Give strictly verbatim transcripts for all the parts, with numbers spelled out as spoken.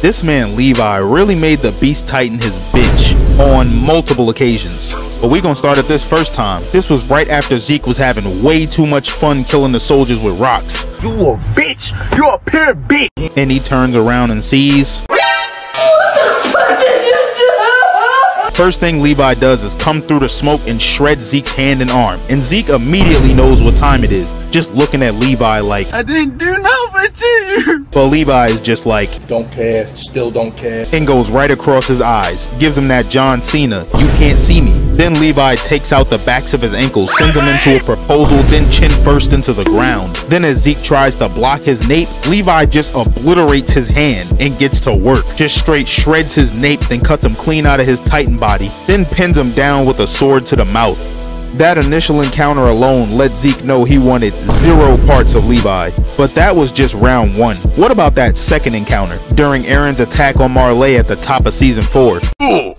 This man Levi really made the Beast Titan his bitch on multiple occasions. But we're gonna start at this first time. This was right after Zeke was having way too much fun killing the soldiers with rocks. You a bitch! You a pure bitch! And he turns around and sees... What the fuck did you do? First thing Levi does is come through the smoke and shred Zeke's hand and arm. And Zeke immediately knows what time it is, just looking at Levi like... I didn't do nothing to you! But Levi is just like... Don't care, still don't care. And goes right across his eyes, gives him that John Cena, you can't see me. Then Levi takes out the backs of his ankles, sends him into a proposal, then chin first into the ground. Then as Zeke tries to block his nape, Levi just obliterates his hand and gets to work. Just straight shreds his nape, then cuts him clean out of his Titan body, then pins him down with a sword to the mouth. That initial encounter alone let Zeke know he wanted zero parts of Levi. But that was just round one. What about that second encounter, during Aaron's attack on Marley at the top of season four? Ooh.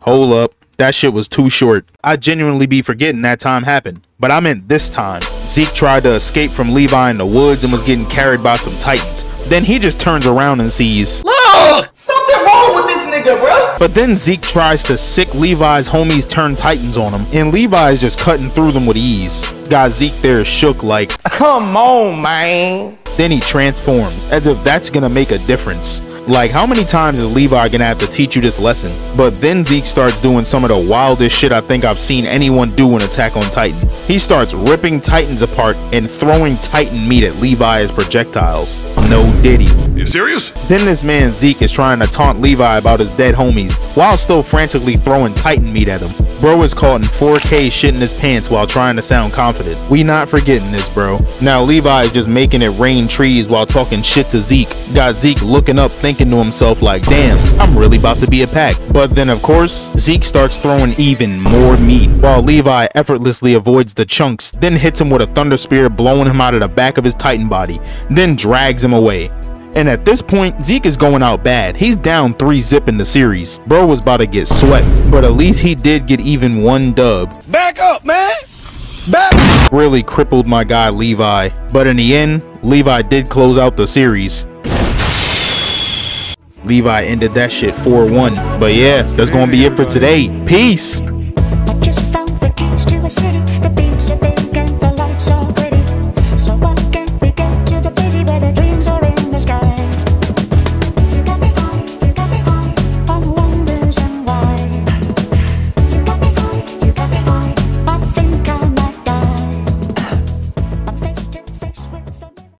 Hold up, that shit was too short. I genuinely be forgetting that time happened. But I meant this time. Zeke tried to escape from Levi in the woods and was getting carried by some Titans. Then he just turns around and sees... Look! Something wrong with this nigga, bro! But then Zeke tries to sick Levi's homies turn Titans on him, and Levi's just cutting through them with ease. Got Zeke there shook like... Come on, man! Then he transforms, as if that's gonna make a difference. Like, how many times is Levi gonna have to teach you this lesson? But then Zeke starts doing some of the wildest shit I think I've seen anyone do in Attack on Titan. He starts ripping Titans apart and throwing Titan meat at Levi as projectiles. No diddy. You serious? Then this man Zeke is trying to taunt Levi about his dead homies while still frantically throwing Titan meat at him. Bro is caught in four K shitting his pants while trying to sound confident. We not forgetting this, bro. Now Levi is just making it rain trees while talking shit to Zeke. Got Zeke looking up thinking to himself like, damn, I'm really about to be attacked. But then of course Zeke starts throwing even more meat while Levi effortlessly avoids the chunks, then hits him with a thunder spear, blowing him out of the back of his Titan body, then drags him away. And at this point Zeke is going out bad. He's down three zip in the series. Bro was about to get swept, but at least he did get even one dub. Back up, man. Back really crippled my guy Levi, but in the end Levi did close out the series. Levi ended that shit four one. But yeah, that's gonna be it for today. Peace.